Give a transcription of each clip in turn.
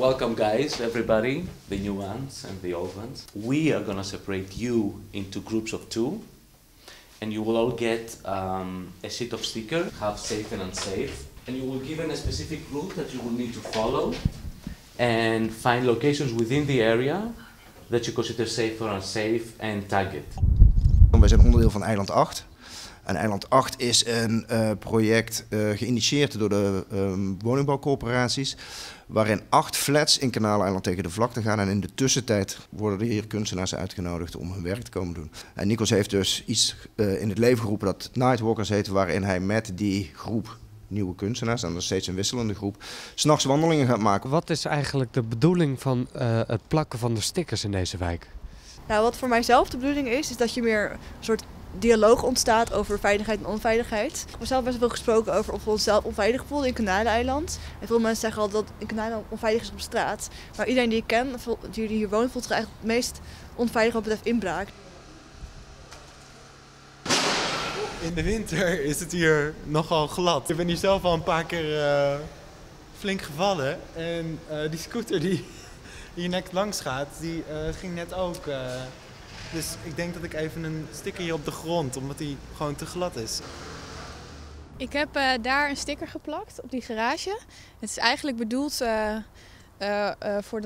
Welcome guys, everybody, the new ones and the old ones. We are gonna separate you into groups of two, and you will all get a sheet of sticker, have safe and unsafe, and you will given a specific route that you will need to follow and find locations within the area that you consider safe or unsafe and target. We zijn onderdeel van Eiland 8. En Eiland 8 is een project geïnitieerd door de woningbouwcorporaties, waarin 8 flats in Kanaaleiland tegen de vlakte gaan. En in de tussentijd worden hier kunstenaars uitgenodigd om hun werk te komen doen. En Nikos heeft dus iets in het leven geroepen dat Nightwalkers heet, waarin hij met die groep nieuwe kunstenaars, en dat is steeds een wisselende groep, 's nachts wandelingen gaat maken. Wat is eigenlijk de bedoeling van het plakken van de stickers in deze wijk? Nou, wat voor mijzelf de bedoeling is, is dat je meer een soort dialoog ontstaat over veiligheid en onveiligheid. We hebben zelf best wel gesproken over of we onszelf onveilig voelden in Kanaaleiland. En veel mensen zeggen al dat in Kanaaleiland onveilig is op straat. Maar iedereen die ik ken, die hier woont, voelt zich eigenlijk het meest onveilig wat betreft inbraak. In de winter is het hier nogal glad. Ik ben hier zelf al een paar keer flink gevallen. En die scooter die hier net langs gaat, die ging net ook. Dus ik denk dat ik even een sticker hier op de grond, omdat die gewoon te glad is. Ik heb daar een sticker geplakt op die garage. Het is eigenlijk bedoeld voor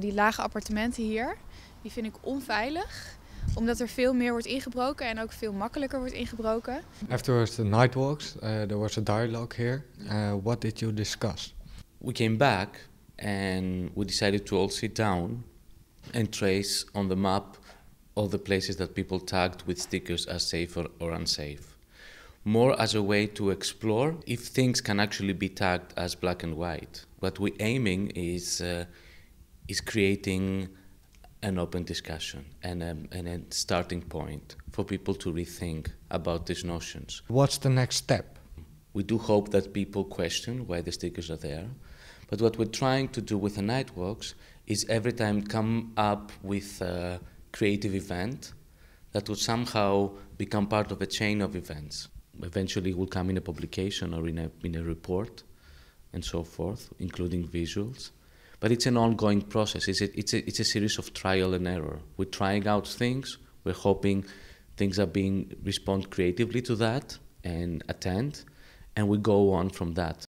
die lage appartementen hier. Die vind ik onveilig, omdat er veel meer wordt ingebroken en ook veel makkelijker wordt ingebroken. Afterwards the night walks, there was a dialogue here. What did you discuss? We came back and we decided to all sit down and trace on the map all the places that people tagged with stickers as safe or unsafe. More as a way to explore if things can actually be tagged as black and white. What we're aiming is creating an open discussion and a starting point for people to rethink about these notions. What's the next step? We do hope that people question why the stickers are there, but what we're trying to do with the Nightwalks is every time come up with creative event that would somehow become part of a chain of events. Eventually it will come in a publication or in a report and so forth, including visuals. But it's an ongoing process. It's a series of trial and error. We're trying out things. We're hoping things are respond creatively to that and attend, and we go on from that.